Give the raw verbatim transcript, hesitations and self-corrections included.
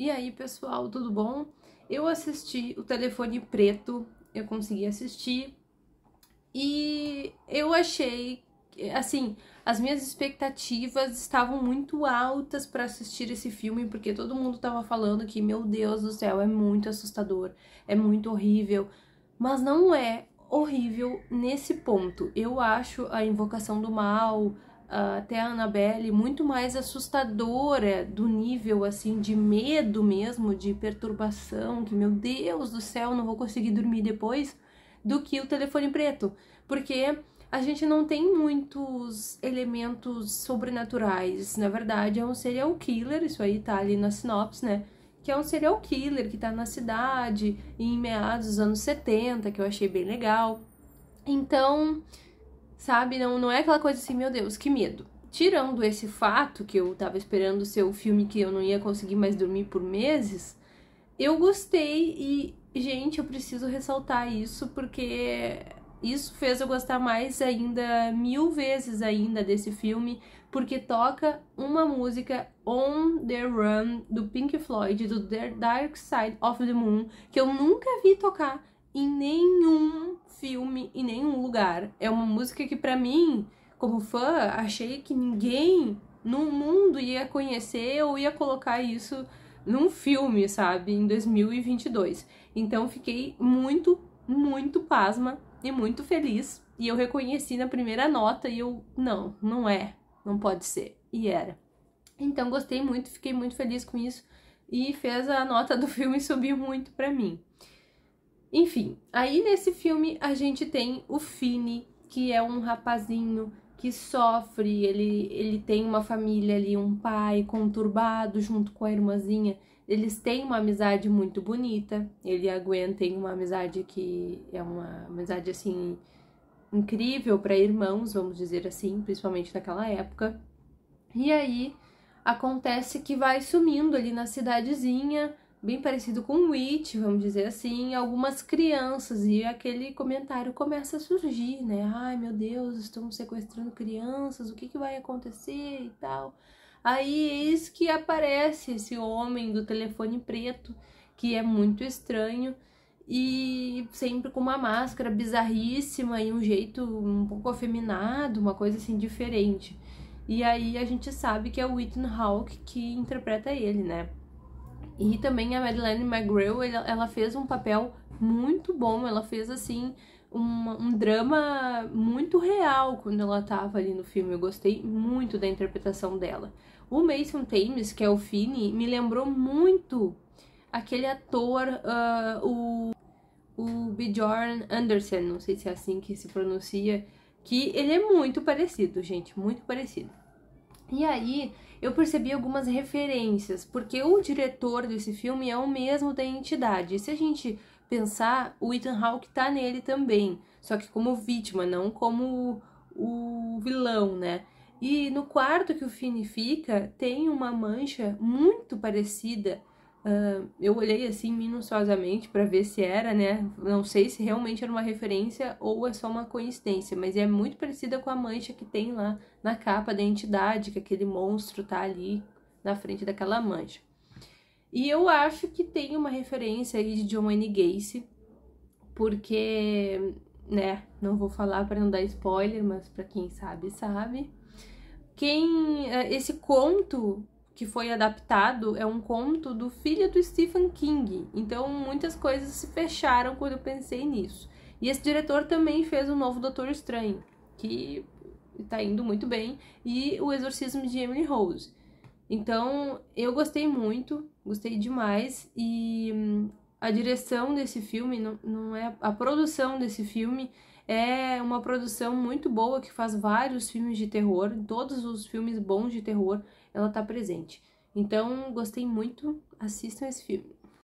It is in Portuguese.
E aí, pessoal, tudo bom? Eu assisti o Telefone Preto, eu consegui assistir, e eu achei, assim, as minhas expectativas estavam muito altas para assistir esse filme, porque todo mundo tava falando que, meu Deus do céu, é muito assustador, é muito horrível, mas não é horrível nesse ponto. Eu acho a Invocação do Mal, até a Annabelle, muito mais assustadora, do nível, assim, de medo mesmo, de perturbação, que, meu Deus do céu, não vou conseguir dormir depois, do que o Telefone Preto, porque a gente não tem muitos elementos sobrenaturais. Na verdade, é um serial killer, isso aí tá ali na sinopse, né, que é um serial killer que tá na cidade em meados dos anos setenta, que eu achei bem legal. Então, sabe, não, não é aquela coisa assim, meu Deus, que medo. Tirando esse fato, que eu tava esperando ser o filme que eu não ia conseguir mais dormir por meses, eu gostei e, gente, eu preciso ressaltar isso, porque isso fez eu gostar mais ainda, mil vezes ainda, desse filme, porque toca uma música, On The Run, do Pink Floyd, do The Dark Side of the Moon, que eu nunca vi tocar em nenhum filme, em nenhum lugar. É uma música que, pra mim, como fã, achei que ninguém no mundo ia conhecer ou ia colocar isso num filme, sabe, em dois mil e vinte e dois. Então fiquei muito, muito pasma e muito feliz, e eu reconheci na primeira nota e eu, não, não é, não pode ser, e era. Então gostei muito, fiquei muito feliz com isso, e fez a nota do filme subir muito pra mim. Enfim, aí nesse filme a gente tem o Finney, que é um rapazinho que sofre, ele, ele tem uma família ali, um pai conturbado junto com a irmãzinha, eles têm uma amizade muito bonita, ele e a Gwen têm uma amizade que é uma amizade, assim, incrível para irmãos, vamos dizer assim, principalmente naquela época. E aí acontece que vai sumindo ali na cidadezinha, bem parecido com Witch, vamos dizer assim, algumas crianças, e aquele comentário começa a surgir, né? Ai, meu Deus, estão sequestrando crianças, o que, que vai acontecer e tal. Aí eis que aparece esse homem do Telefone Preto, que é muito estranho, e sempre com uma máscara bizarríssima e um jeito um pouco afeminado, uma coisa assim diferente. E aí a gente sabe que é o Ethan Hawke que interpreta ele, né? E também a Madeleine McGraw, ela fez um papel muito bom, ela fez, assim, um, um drama muito real quando ela tava ali no filme. Eu gostei muito da interpretação dela. O Mason Thames, que é o Finney, me lembrou muito aquele ator, uh, o, o Bjorn Anderson, não sei se é assim que se pronuncia, que ele é muito parecido, gente, muito parecido. E aí eu percebi algumas referências, porque o diretor desse filme é o mesmo da Entidade. E se a gente pensar, o Ethan Hawke tá nele também, só que como vítima, não como o vilão, né? E no quarto que o Finney fica, tem uma mancha muito parecida. Uh, eu olhei assim minuciosamente pra ver se era, né? Não sei se realmente era uma referência ou é só uma coincidência, mas é muito parecida com a mancha que tem lá na capa da Entidade, que aquele monstro tá ali na frente daquela mancha. E eu acho que tem uma referência aí de John Wayne Gacy, porque, né, não vou falar pra não dar spoiler, mas pra quem sabe, sabe. Quem... esse conto que foi adaptado é um conto do filho do Stephen King, então muitas coisas se fecharam quando eu pensei nisso. E esse diretor também fez o novo Doutor Estranho, que tá indo muito bem, e o Exorcismo de Emily Rose. Então eu gostei muito, gostei demais, e a direção desse filme, não, não é, a produção desse filme é uma produção muito boa, que faz vários filmes de terror, todos os filmes bons de terror, ela tá presente. Então, gostei muito, assistam esse filme.